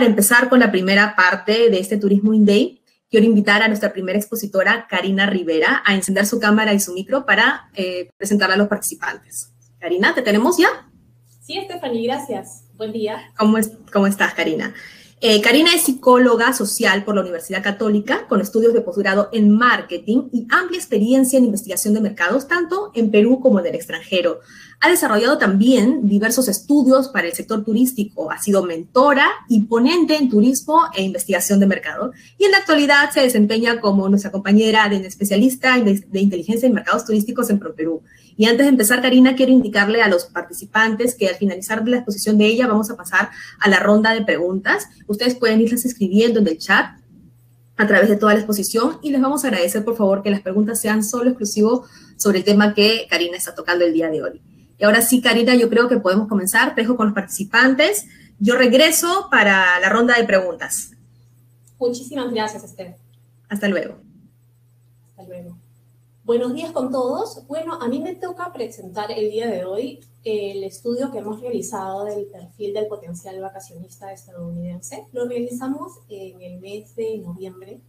para empezar con la primera parte de este Turismo In Day, quiero invitar a nuestra primera expositora, Karina Rivera, a encender su cámara y su micro para presentarla a los participantes. Karina, ¿te tenemos ya? Sí, Estefany, gracias. Buen día. ¿Cómo estás, Karina? Karina es psicóloga social por la Universidad Católica, con estudios de posgrado en marketing y amplia experiencia en investigación de mercados, tanto en Perú como en el extranjero. Ha desarrollado también diversos estudios para el sector turístico, ha sido mentora y ponente en turismo e investigación de mercado, y en la actualidad se desempeña como nuestra compañera de especialista de inteligencia en mercados turísticos en ProPerú. Y antes de empezar, Karina, quiero indicarle a los participantes que al finalizar la exposición de ella vamos a pasar a la ronda de preguntas. Ustedes pueden irlas escribiendo en el chat a través de toda la exposición y les vamos a agradecer, por favor, que las preguntas sean solo exclusivo sobre el tema que Karina está tocando el día de hoy. Y ahora sí, Karina, yo creo que podemos comenzar. Te dejo con los participantes. Yo regreso para la ronda de preguntas. Muchísimas gracias, Esther. Hasta luego. Hasta luego. Buenos días con todos. Bueno, a mí me toca presentar el día de hoy el estudio que hemos realizado del perfil del potencial vacacionista estadounidense. Lo realizamos en el mes de noviembre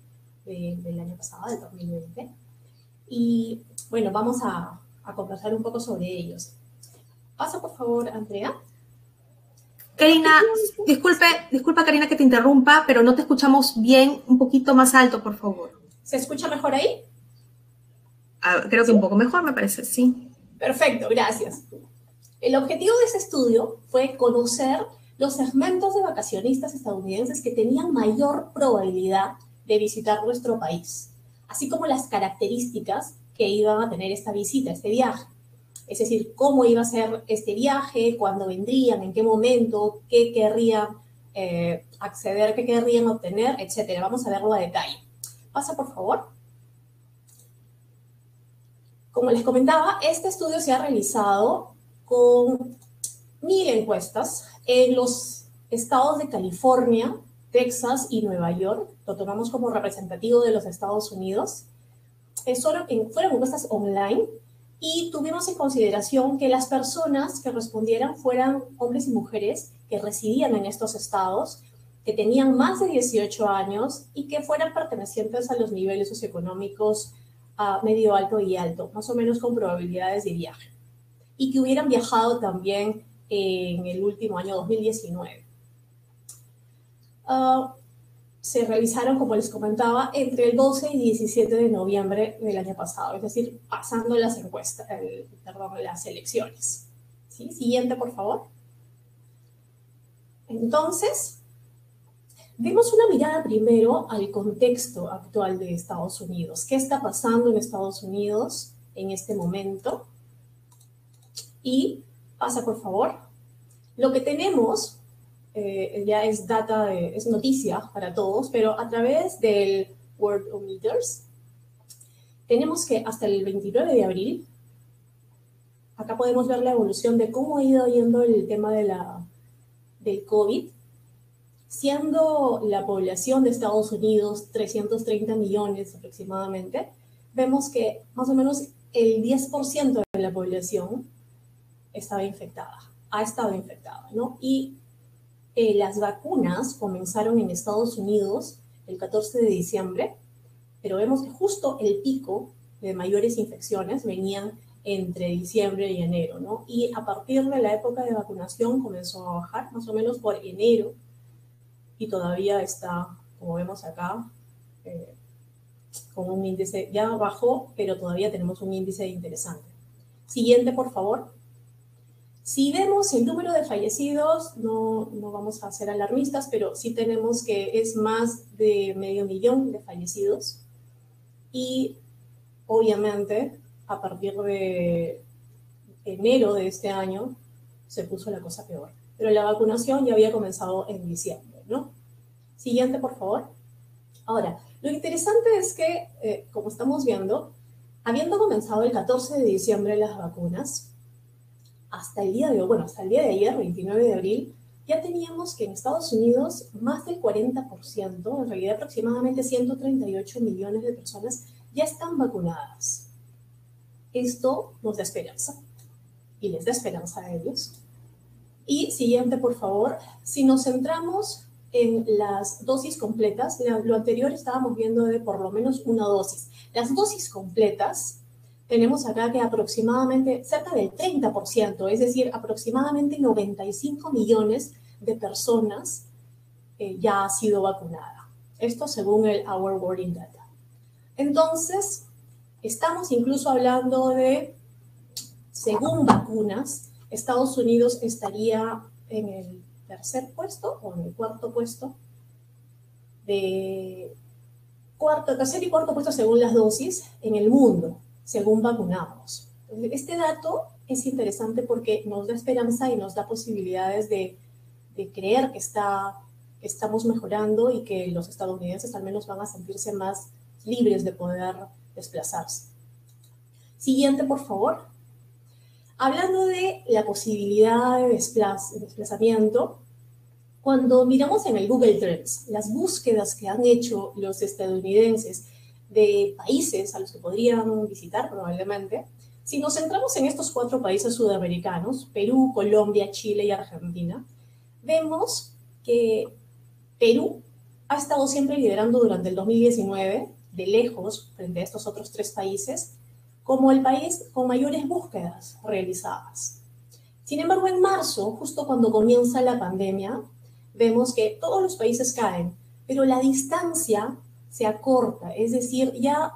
del año pasado, del 2020. Y, bueno, vamos a conversar un poco sobre ellos. Pasa, por favor, Andrea. Karina, disculpa, Karina, que te interrumpa, pero no te escuchamos bien. Un poquito más alto, por favor. ¿Se escucha mejor ahí? Ah, creo que sí. Un poco mejor, me parece, sí. Perfecto, gracias. El objetivo de ese estudio fue conocer los segmentos de vacacionistas estadounidenses que tenían mayor probabilidad de visitar nuestro país, así como las características que iban a tener esta visita, este viaje. Es decir, cómo iba a ser este viaje, cuándo vendrían, en qué momento, qué querrían acceder, qué querrían obtener, etc. Vamos a verlo a detalle. Pasa, por favor. Como les comentaba, este estudio se ha realizado con 1000 encuestas en los estados de California, Texas y Nueva York. Lo tomamos como representativo de los Estados Unidos. Fueron encuestas online. Y tuvimos en consideración que las personas que respondieran fueran hombres y mujeres que residían en estos estados, que tenían más de 18 años y que fueran pertenecientes a los niveles socioeconómicos medio alto y alto, más o menos con probabilidades de viaje. Y que hubieran viajado también en el último año 2019. Se realizaron, como les comentaba, entre el 12 y 17 de noviembre del año pasado, es decir, pasando las elecciones. ¿Sí? Siguiente, por favor. Entonces, demos una mirada primero al contexto actual de Estados Unidos. ¿Qué está pasando en Estados Unidos en este momento? Y pasa, por favor. Lo que tenemos... ya es data, es noticia para todos, pero a través del Worldometers tenemos que hasta el 29 de abril, acá podemos ver la evolución de cómo ha ido yendo el tema del COVID, siendo la población de Estados Unidos 330 millones aproximadamente, vemos que más o menos el 10% de la población estaba infectada, ha estado infectada, ¿no? Y las vacunas comenzaron en Estados Unidos el 14 de diciembre, pero vemos que justo el pico de mayores infecciones venían entre diciembre y enero, ¿no? Y a partir de la época de vacunación comenzó a bajar, más o menos por enero, y todavía está, como vemos acá, con un índice, ya bajó, pero todavía tenemos un índice interesante. Siguiente, por favor. Si vemos el número de fallecidos, no vamos a ser alarmistas, pero sí tenemos que es más de 500,000 de fallecidos. Y obviamente, a partir de enero de este año, se puso la cosa peor. Pero la vacunación ya había comenzado en diciembre, ¿no? Siguiente, por favor. Ahora, lo interesante es que, como estamos viendo, habiendo comenzado el 14 de diciembre las vacunas, hasta el día de ayer, 29 de abril, ya teníamos que en Estados Unidos más del 40%, en realidad aproximadamente 138 millones de personas, ya están vacunadas. Esto nos da esperanza y les da esperanza a ellos. Y siguiente, por favor, si nos centramos en las dosis completas. Lo anterior estábamos viendo de por lo menos una dosis. Las dosis completas tenemos acá que aproximadamente cerca del 30%, es decir, aproximadamente 95 millones de personas ya ha sido vacunada. Esto según el Our World in Data. Entonces, estamos incluso hablando de, según vacunas, Estados Unidos estaría en el tercer puesto o en el cuarto puesto, tercer y cuarto puesto según las dosis en el mundo, según vacunados. Este dato es interesante porque nos da esperanza y nos da posibilidades de creer que estamos mejorando y que los estadounidenses al menos van a sentirse más libres de poder desplazarse. Siguiente, por favor. Hablando de la posibilidad de desplazamiento, cuando miramos en el Google Trends, las búsquedas que han hecho los estadounidenses de países a los que podrían visitar probablemente, si nos centramos en estos 4 países sudamericanos, Perú, Colombia, Chile y Argentina, vemos que Perú ha estado siempre liderando durante el 2019, de lejos, frente a estos otros 3 países, como el país con mayores búsquedas realizadas. Sin embargo, en marzo, justo cuando comienza la pandemia, vemos que todos los países caen, pero la distancia se acorta, es decir, ya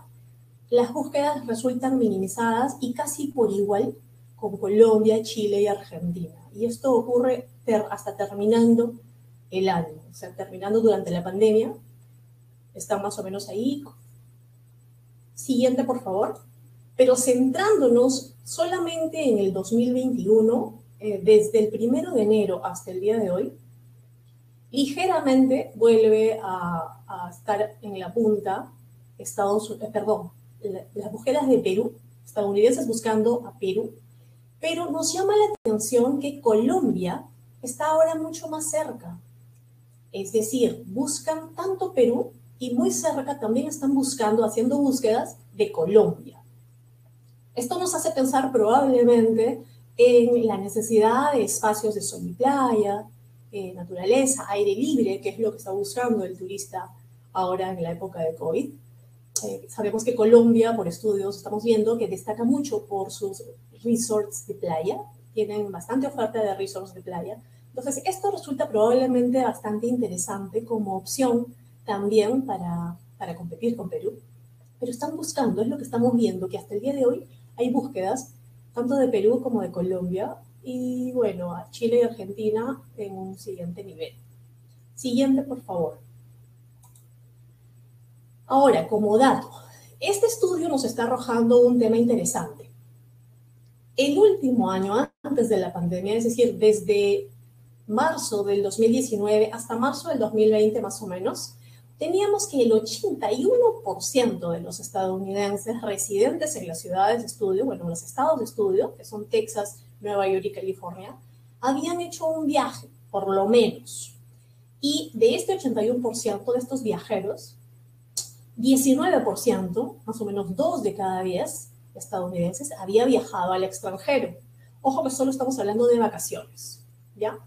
las búsquedas resultan minimizadas y casi por igual con Colombia, Chile y Argentina. Y esto ocurre hasta terminando el año, o sea, terminando durante la pandemia. Están más o menos ahí. Siguiente, por favor. Pero centrándonos solamente en el 2021, desde el 1 de enero hasta el día de hoy, ligeramente vuelve a estar en la punta las búsquedas de Perú, estadounidenses buscando a Perú, pero nos llama la atención que Colombia está ahora mucho más cerca. Es decir, buscan tanto Perú y muy cerca también están haciendo búsquedas de Colombia. Esto nos hace pensar probablemente en la necesidad de espacios de sol y playa, naturaleza, aire libre, que es lo que está buscando el turista ahora en la época de COVID. Sabemos que Colombia, por estudios, estamos viendo que destaca mucho por sus resorts de playa. Tienen bastante oferta de resorts de playa. Entonces, esto resulta probablemente bastante interesante como opción también para competir con Perú. Pero están buscando, es lo que estamos viendo, que hasta el día de hoy hay búsquedas tanto de Perú como de Colombia y, bueno, a Chile y Argentina en un siguiente nivel. Siguiente, por favor. Ahora, como dato, este estudio nos está arrojando un tema interesante. El último año antes de la pandemia, es decir, desde marzo del 2019 hasta marzo del 2020 más o menos, teníamos que el 81% de los estadounidenses residentes en las ciudades de estudio, bueno, los estados de estudio, que son Texas, Nueva York y California, habían hecho un viaje, por lo menos. Y de este 81% de estos viajeros, 19%, más o menos 2 de cada 10 estadounidenses, había viajado al extranjero. Ojo que solo estamos hablando de vacaciones, ¿ya?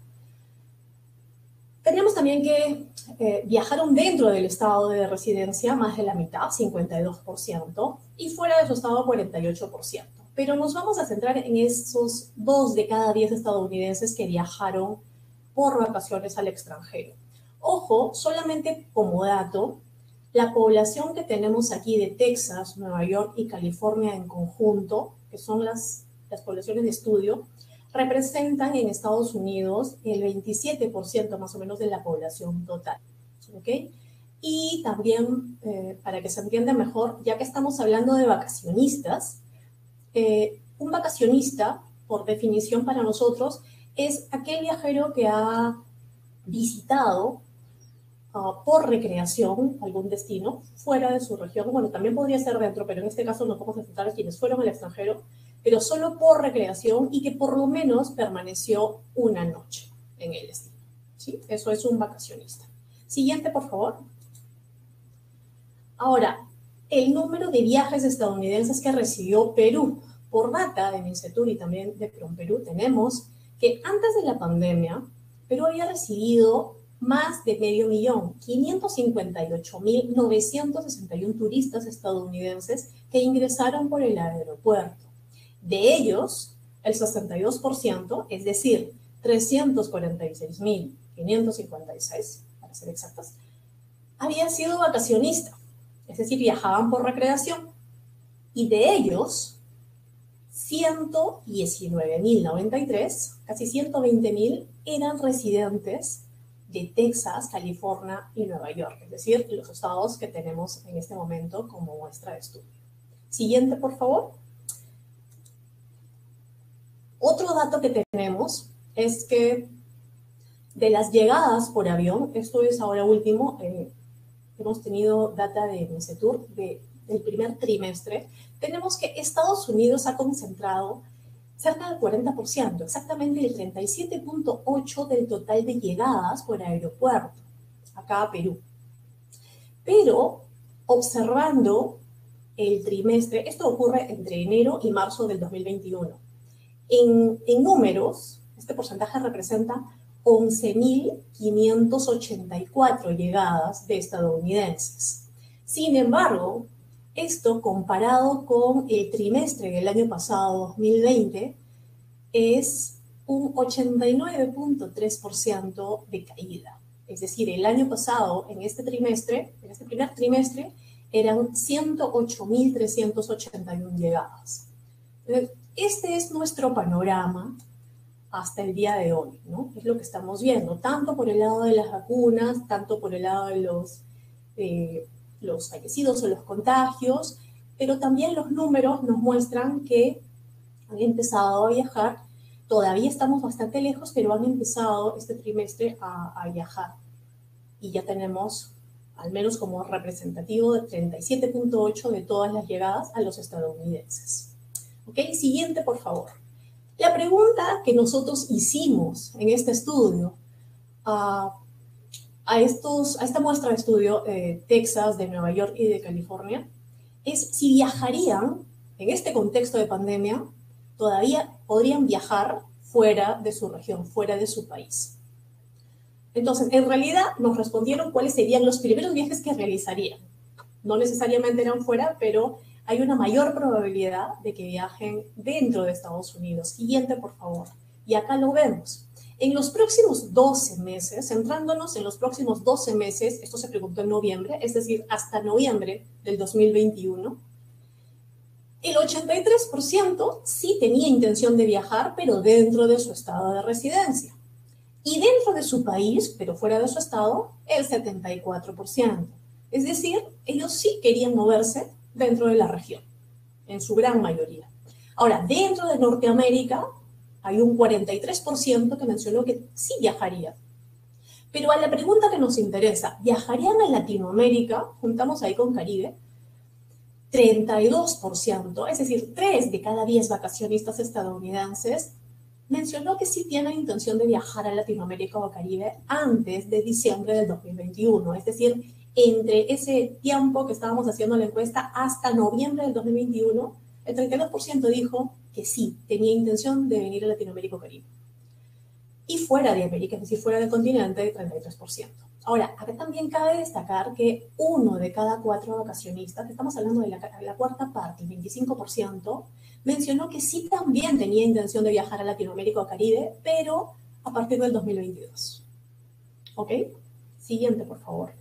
Teníamos también que viajaron dentro del estado de residencia más de la mitad, 52%, y fuera de su estado, 48%. Pero nos vamos a centrar en esos 2 de cada 10 estadounidenses que viajaron por vacaciones al extranjero. Ojo, solamente como dato, la población que tenemos aquí de Texas, Nueva York y California en conjunto, que son las poblaciones de estudio, representan en Estados Unidos el 27% más o menos de la población total, ¿ok? Y también, para que se entienda mejor, ya que estamos hablando de vacacionistas, un vacacionista, por definición para nosotros, es aquel viajero que ha visitado por recreación algún destino fuera de su región. Bueno, también podría ser dentro, pero en este caso nos vamos a centrar en quienes fueron al extranjero, pero solo por recreación y que por lo menos permaneció una noche en el destino, ¿sí? Eso es un vacacionista. Siguiente, por favor. Ahora, el número de viajes estadounidenses que recibió Perú. Por data de Mincetur y también de ProPerú tenemos que antes de la pandemia, Perú había recibido más de 558.961 turistas estadounidenses que ingresaron por el aeropuerto. De ellos, el 62%, es decir, 346.556, para ser exactas, habían sido vacacionistas, es decir, viajaban por recreación. Y de ellos, 119.093, casi 120.000, eran residentes de Texas, California y Nueva York, es decir, los estados que tenemos en este momento como muestra de estudio. Siguiente, por favor. Otro dato que tenemos es que de las llegadas por avión, esto es ahora último, hemos tenido data de Mincetur del primer trimestre, tenemos que Estados Unidos ha concentrado cerca del 40%, exactamente el 37.8% del total de llegadas por aeropuerto, acá a Perú. Pero observando el trimestre, esto ocurre entre enero y marzo del 2021. En números, este porcentaje representa 11.584 llegadas de estadounidenses. Sin embargo, esto comparado con el trimestre del año pasado, 2020, es un 89.3% de caída. Es decir, el año pasado, en este trimestre, en este primer trimestre, eran 108.381 llegadas. Este es nuestro panorama hasta el día de hoy, ¿no? Es lo que estamos viendo, tanto por el lado de las vacunas, tanto por el lado de los fallecidos o los contagios, pero también los números nos muestran que han empezado a viajar, todavía estamos bastante lejos, pero han empezado este trimestre a viajar. Y ya tenemos, al menos como representativo, de 37.8% de todas las llegadas a los estadounidenses. ¿Ok? Siguiente, por favor. La pregunta que nosotros hicimos en este estudio, a esta muestra de estudio de Texas, de Nueva York y de California, es si viajarían en este contexto de pandemia, todavía podrían viajar fuera de su región, fuera de su país. Entonces, en realidad nos respondieron cuáles serían los primeros viajes que realizarían. No necesariamente eran fuera, pero hay una mayor probabilidad de que viajen dentro de Estados Unidos. Siguiente, por favor. Y acá lo vemos. En los próximos 12 meses, centrándonos en los próximos 12 meses, esto se preguntó en noviembre, es decir, hasta noviembre del 2021, el 83% sí tenía intención de viajar, pero dentro de su estado de residencia. Y dentro de su país, pero fuera de su estado, el 74%. Es decir, ellos sí querían moverse dentro de la región, en su gran mayoría. Ahora, dentro de Norteamérica, hay un 43% que mencionó que sí viajaría. Pero a la pregunta que nos interesa, ¿viajarían a Latinoamérica? Juntamos ahí con Caribe. 32%, es decir, 3 de cada 10 vacacionistas estadounidenses mencionó que sí tienen intención de viajar a Latinoamérica o a Caribe antes de diciembre del 2021. Es decir, entre ese tiempo que estábamos haciendo la encuesta hasta noviembre del 2021, el 32% dijo que sí, tenía intención de venir a Latinoamérica o Caribe. Y fuera de América, es decir, fuera del continente, 33%. Ahora, acá también cabe destacar que 1 de cada 4 vacacionistas, estamos hablando de la cuarta parte, el 25%, mencionó que sí también tenía intención de viajar a Latinoamérica o Caribe, pero a partir del 2022. ¿Ok? Siguiente, por favor.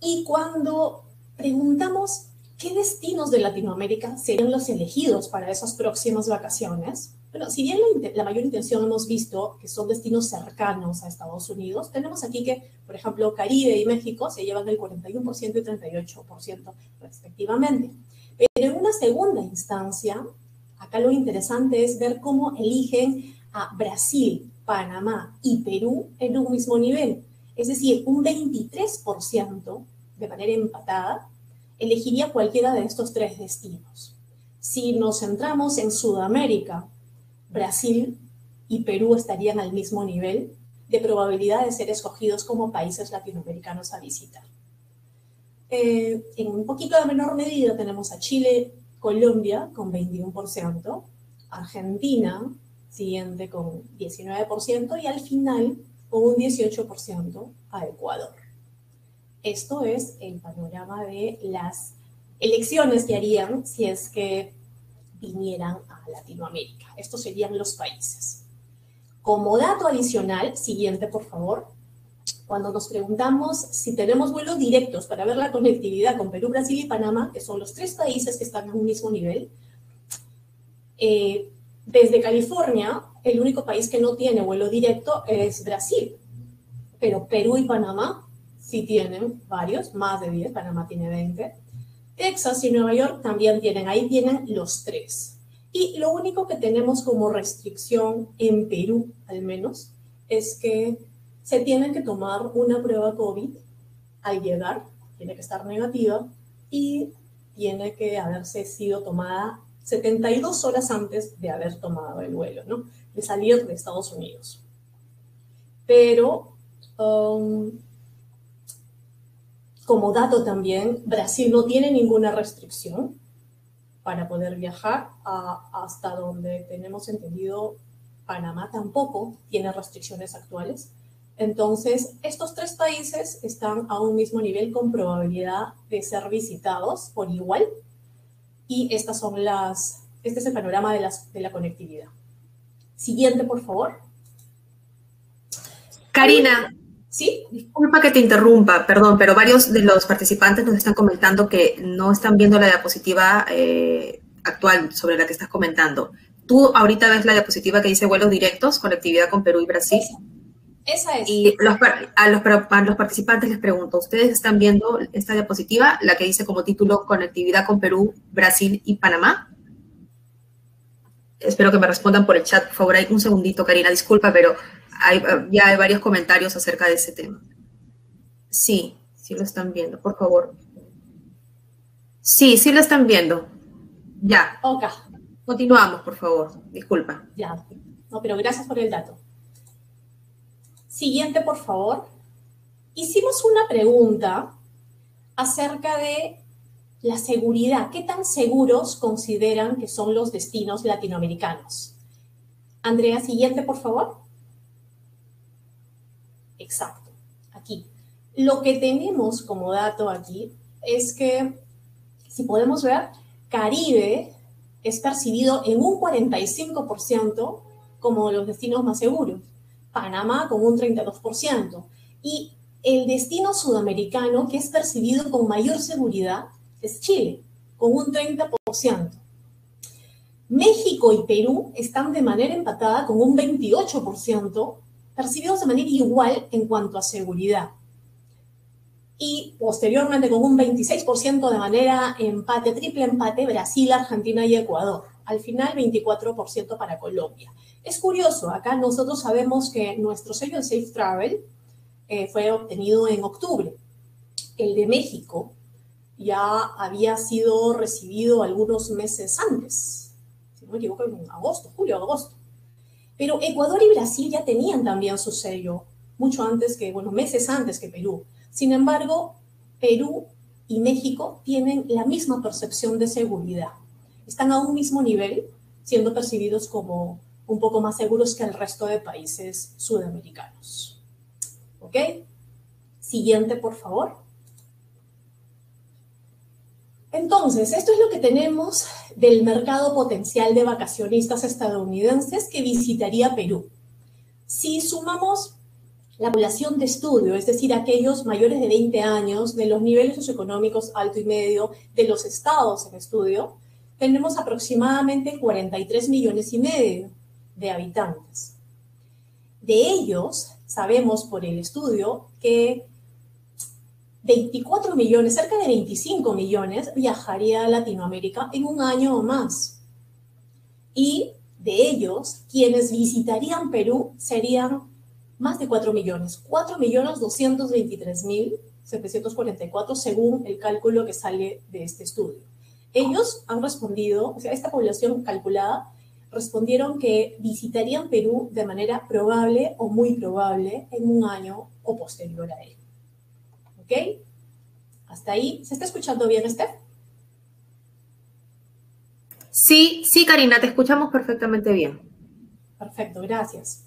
Y cuando preguntamos ¿qué destinos de Latinoamérica serían los elegidos para esas próximas vacaciones? Bueno, si bien la mayor intención hemos visto que son destinos cercanos a Estados Unidos, tenemos aquí que, por ejemplo, Caribe y México se llevan el 41% y 38% respectivamente. Pero en una segunda instancia, acá lo interesante es ver cómo eligen a Brasil, Panamá y Perú en un mismo nivel. Es decir, un 23% de manera empatada elegiría cualquiera de estos 3 destinos. Si nos centramos en Sudamérica, Brasil y Perú estarían al mismo nivel de probabilidad de ser escogidos como países latinoamericanos a visitar. En un poquito de menor medida tenemos a Chile, Colombia con 21%, Argentina, siguiente con 19%, y al final con un 18% a Ecuador. Esto es el panorama de las elecciones que harían si es que vinieran a Latinoamérica. Estos serían los países. Como dato adicional, siguiente por favor, cuando nos preguntamos si tenemos vuelos directos para ver la conectividad con Perú, Brasil y Panamá, que son los tres países que están a un mismo nivel, desde California, el único país que no tiene vuelo directo es Brasil. Pero Perú y Panamá sí tienen varios, más de 10, Panamá tiene 20. Texas y Nueva York también tienen, ahí tienen los tres. Y lo único que tenemos como restricción en Perú, al menos, es que se tienen que tomar una prueba COVID al llegar, tiene que estar negativa y tiene que haberse sido tomada 72 horas antes de haber tomado el vuelo, ¿no? De salir de Estados Unidos. Pero, como dato también, Brasil no tiene ninguna restricción para poder viajar hasta donde tenemos entendido. Panamá tampoco tiene restricciones actuales. Entonces, estos tres países están a un mismo nivel con probabilidad de ser visitados por igual. Y estas son las, este es el panorama de la conectividad. Siguiente, por favor. Karina. ¿Sí? Disculpa que te interrumpa, perdón, pero varios de los participantes nos están comentando que no están viendo la diapositiva actual sobre la que estás comentando. ¿Tú ahorita ves la diapositiva que dice vuelos directos, conectividad con Perú y Brasil? Esa es. Y a los participantes les pregunto, ¿ustedes están viendo esta diapositiva, la que dice como título conectividad con Perú, Brasil y Panamá? Espero que me respondan por el chat, por favor. Hay un segundito, Karina, disculpa, pero ya hay varios comentarios acerca de ese tema. Sí, sí lo están viendo, por favor. Sí, sí lo están viendo. Ya. Ok. Continuamos, por favor. Disculpa. Ya. No, pero gracias por el dato. Siguiente, por favor. Hicimos una pregunta acerca de la seguridad. ¿Qué tan seguros consideran que son los destinos latinoamericanos? Andrea, siguiente, por favor. Exacto. Aquí. Lo que tenemos como dato aquí es que, si podemos ver, Caribe es percibido en un 45% como los destinos más seguros. Panamá con un 32%. Y el destino sudamericano que es percibido con mayor seguridad es Chile, con un 30%. México y Perú están de manera empatada con un 28%, percibidos de manera igual en cuanto a seguridad. Y posteriormente con un 26% de manera empate, triple empate, Brasil, Argentina y Ecuador. Al final, 24% para Colombia. Es curioso, acá nosotros sabemos que nuestro sello de Safe Travel fue obtenido en octubre. El de México ya había sido recibido algunos meses antes. Si no me equivoco, en agosto, julio, agosto. Pero Ecuador y Brasil ya tenían también su sello, mucho antes que, bueno, meses antes que Perú. Sin embargo, Perú y México tienen la misma percepción de seguridad. Están a un mismo nivel, siendo percibidos como un poco más seguros que el resto de países sudamericanos. ¿Ok? Siguiente, por favor. Entonces, esto es lo que tenemos del mercado potencial de vacacionistas estadounidenses que visitaría Perú. Si sumamos la población de estudio, es decir, aquellos mayores de 20 años, de los niveles socioeconómicos alto y medio, de los estados en estudio, tenemos aproximadamente 43,5 millones de habitantes. De ellos, sabemos por el estudio que 24 millones, cerca de 25 millones, viajaría a Latinoamérica en un año o más. Y de ellos, quienes visitarían Perú serían más de 4 millones, 4.223.744 según el cálculo que sale de este estudio. Ellos han respondido, o sea, esta población calculada, respondieron que visitarían Perú de manera probable o muy probable en un año o posterior a él. ¿Ok? Hasta ahí. ¿Se está escuchando bien, Steph? Sí, sí, Karina, te escuchamos perfectamente bien. Perfecto, gracias.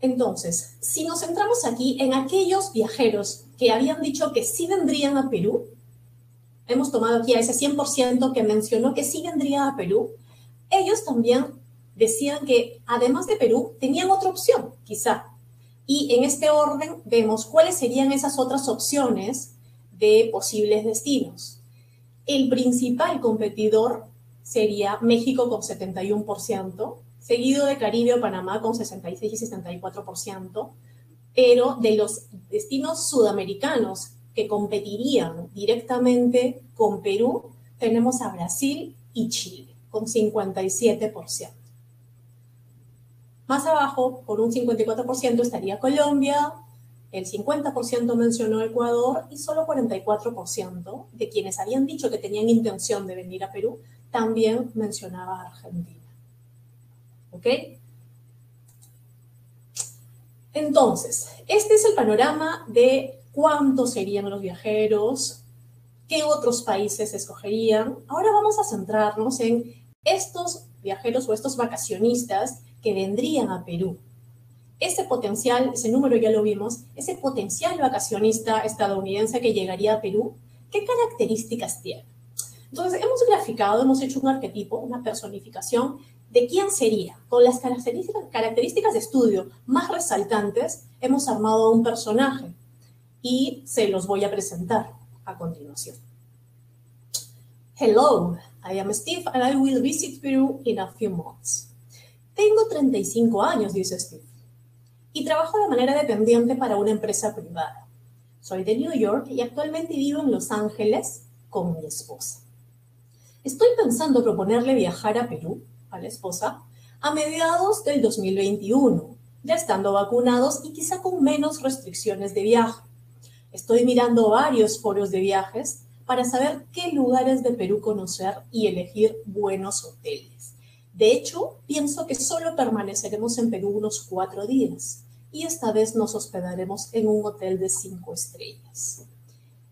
Entonces, si nos centramos aquí en aquellos viajeros que habían dicho que sí vendrían a Perú, hemos tomado aquí a ese 100% que mencionó que sí vendría a Perú, ellos también decían que además de Perú tenían otra opción, quizá. Y en este orden vemos cuáles serían esas otras opciones de posibles destinos. El principal competidor sería México con 71%, seguido de Caribe o Panamá con 66 y 64%, pero de los destinos sudamericanos que competirían directamente con Perú, tenemos a Brasil y Chile con 57%. Más abajo, con un 54% estaría Colombia, el 50% mencionó Ecuador y solo 44% de quienes habían dicho que tenían intención de venir a Perú también mencionaba a Argentina. ¿Ok? Entonces, este es el panorama de cuántos serían los viajeros, qué otros países escogerían. Ahora vamos a centrarnos en estos viajeros o estos vacacionistas que vendrían a Perú. Ese potencial, ese número ya lo vimos, ese potencial vacacionista estadounidense que llegaría a Perú, ¿qué características tiene? Entonces, hemos graficado, hemos hecho un arquetipo, una personificación de quién sería. Con las características de estudio más resaltantes, hemos armado un personaje y se los voy a presentar a continuación. Hello, I am Steve and I will visit Peru in a few months. Tengo 35 años, dice Steve, y trabajo de manera dependiente para una empresa privada. Soy de New York y actualmente vivo en Los Ángeles con mi esposa. Estoy pensando proponerle viajar a Perú, a la esposa, a mediados del 2021, ya estando vacunados y quizá con menos restricciones de viaje. Estoy mirando varios foros de viajes para saber qué lugares de Perú conocer y elegir buenos hoteles. De hecho, pienso que solo permaneceremos en Perú unos 4 días y esta vez nos hospedaremos en un hotel de 5 estrellas.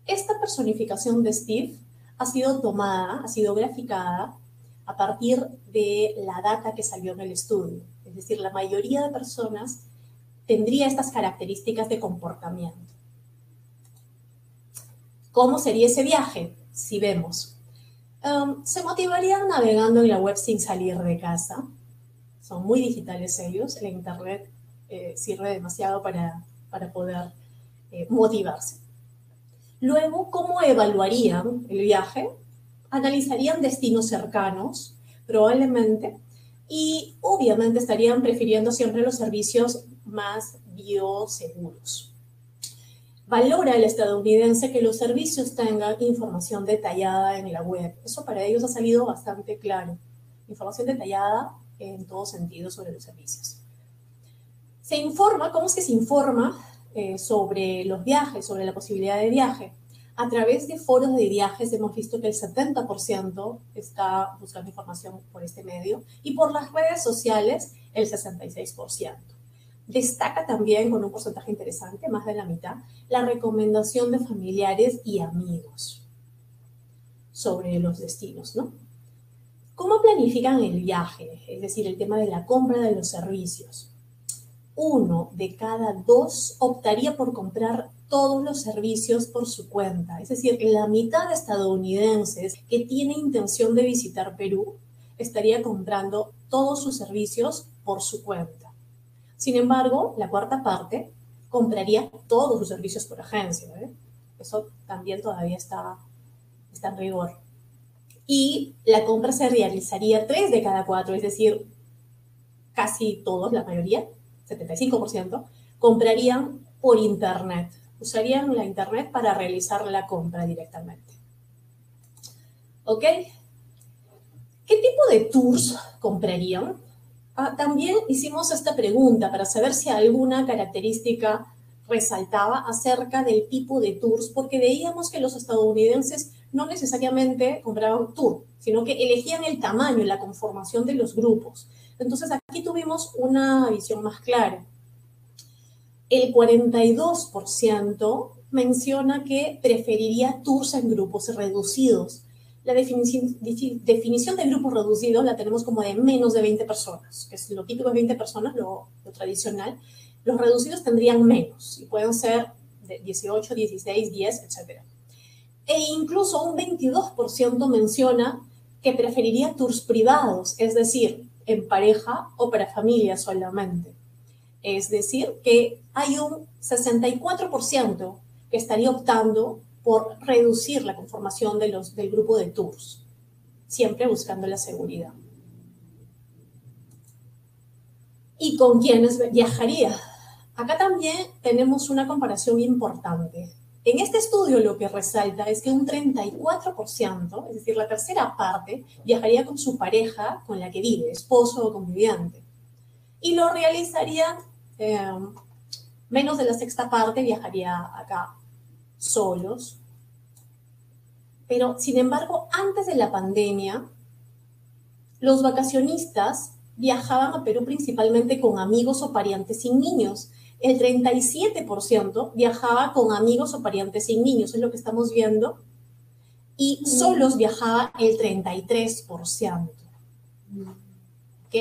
Esta personificación de Steve ha sido tomada, ha sido graficada a partir de la data que salió en el estudio. Es decir, la mayoría de personas tendría estas características de comportamiento. ¿Cómo sería ese viaje? Si vemos, se motivarían navegando en la web sin salir de casa. Son muy digitales ellos. El internet sirve demasiado para poder motivarse. Luego, ¿cómo evaluarían el viaje? Analizarían destinos cercanos, probablemente, y obviamente estarían prefiriendo siempre los servicios más bioseguros. Valora el estadounidense que los servicios tengan información detallada en la web. Eso para ellos ha salido bastante claro. Información detallada en todo sentido sobre los servicios. Se informa, ¿cómo es que se informa sobre los viajes, sobre la posibilidad de viaje? A través de foros de viajes hemos visto que el 70% está buscando información por este medio y por las redes sociales el 66%. Destaca también, con un porcentaje interesante, más de la mitad, la recomendación de familiares y amigos sobre los destinos, ¿no? ¿Cómo planifican el viaje? Es decir, el tema de la compra de los servicios. 1 de cada 2 optaría por comprar todos los servicios por su cuenta. Es decir, la mitad de estadounidenses que tiene intención de visitar Perú estaría comprando todos sus servicios por su cuenta. Sin embargo, la cuarta parte compraría todos sus servicios por agencia. Eso también todavía está en rigor. Y la compra se realizaría 3 de cada 4, es decir, casi todos, la mayoría, 75%, comprarían por internet. Usarían la internet para realizar la compra directamente. ¿Ok? ¿Qué tipo de tours comprarían? También hicimos esta pregunta para saber si alguna característica resaltaba acerca del tipo de tours, porque veíamos que los estadounidenses no necesariamente compraban tour, sino que elegían el tamaño y la conformación de los grupos. Entonces, aquí tuvimos una visión más clara. El 42% menciona que preferiría tours en grupos reducidos. La definición de grupos reducidos la tenemos como de menos de 20 personas, que es lo típico de 20 personas, lo tradicional, Los reducidos tendrían menos y pueden ser de 18, 16, 10, etc. E incluso un 22% menciona que preferiría tours privados, es decir, en pareja o para familia solamente. Es decir, que hay un 64% que estaría optando por reducir la conformación de del grupo de tours, siempre buscando la seguridad. ¿Y con quiénes viajaría? Acá también tenemos una comparación importante. En este estudio lo que resalta es que un 34%, es decir, la tercera parte, viajaría con su pareja con la que vive, esposo o conviviente. Y lo realizaría, menos de la sexta parte viajaría acá solos. Pero, sin embargo, antes de la pandemia, los vacacionistas viajaban a Perú principalmente con amigos o parientes sin niños. El 37% viajaba con amigos o parientes sin niños, es lo que estamos viendo. Y solos viajaba el 33%. ¿Ok?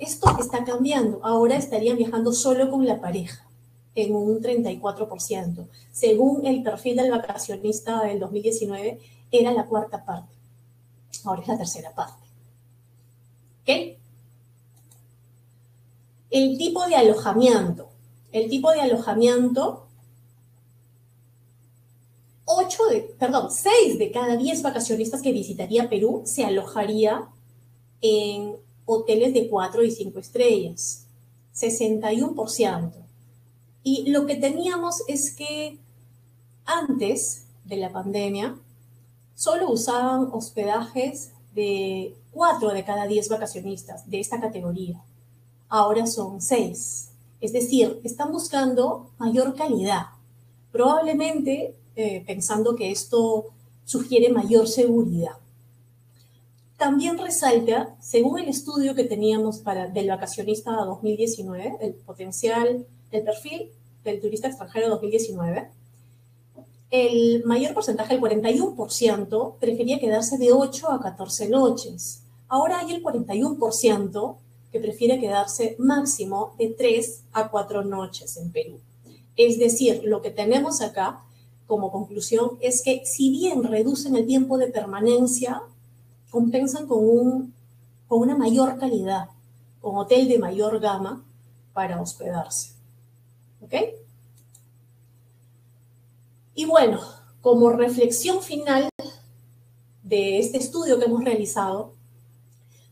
Esto está cambiando. Ahora estarían viajando solo con la pareja, en un 34%. Según el perfil del vacacionista del 2019, era la cuarta parte. Ahora es la tercera parte. ¿Ok? El tipo de alojamiento. El tipo de alojamiento, 6 de cada 10 vacacionistas que visitaría Perú se alojaría en hoteles de 4 y 5 estrellas, 61%. Y lo que teníamos es que antes de la pandemia solo usaban hospedajes de 4 de cada 10 vacacionistas de esta categoría. Ahora son 6. Es decir, están buscando mayor calidad, probablemente pensando que esto sugiere mayor seguridad. También resalta, según el estudio que teníamos del vacacionista 2019, el perfil del turista extranjero 2019, el mayor porcentaje, el 41%, prefería quedarse de 8 a 14 noches. Ahora hay el 41% que prefiere quedarse máximo de 3 a 4 noches en Perú. Es decir, lo que tenemos acá como conclusión es que si bien reducen el tiempo de permanencia, compensan con una mayor calidad, con hotel de mayor gama para hospedarse. ¿Ok? Y bueno, como reflexión final de este estudio que hemos realizado,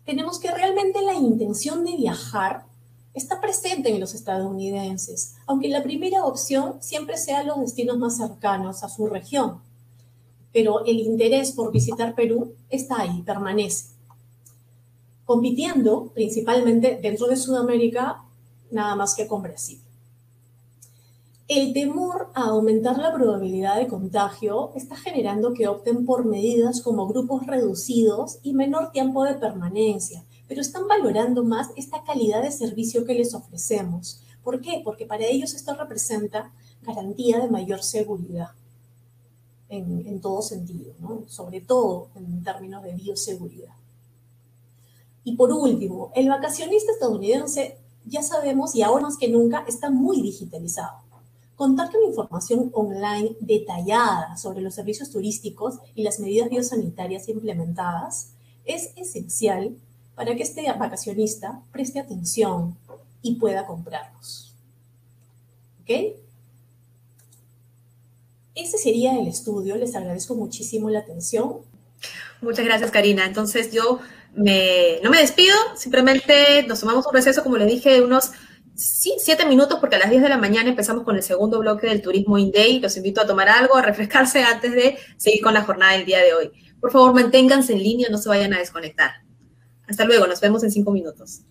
tenemos que realmente la intención de viajar está presente en los estadounidenses, aunque la primera opción siempre sea los destinos más cercanos a su región. Pero el interés por visitar Perú está ahí, permanece. Compitiendo principalmente dentro de Sudamérica, nada más que con Brasil. El temor a aumentar la probabilidad de contagio está generando que opten por medidas como grupos reducidos y menor tiempo de permanencia, pero están valorando más esta calidad de servicio que les ofrecemos. ¿Por qué? Porque para ellos esto representa garantía de mayor seguridad en todo sentido, ¿no? Sobre todo en términos de bioseguridad. Y por último, el vacacionista estadounidense, ya sabemos, y ahora más que nunca, está muy digitalizado. Contar con información online detallada sobre los servicios turísticos y las medidas biosanitarias implementadas es esencial para que este vacacionista preste atención y pueda comprarlos. ¿Ok? Ese sería el estudio. Les agradezco muchísimo la atención. Muchas gracias, Karina. Entonces, no me despido. Simplemente nos tomamos un receso, como le dije, de unos 7 minutos, porque a las 10 de la mañana empezamos con el segundo bloque del Turismo In Day. Los invito a tomar algo, a refrescarse antes de seguir con la jornada del día de hoy. Por favor, manténganse en línea, no se vayan a desconectar. Hasta luego, nos vemos en 5 minutos.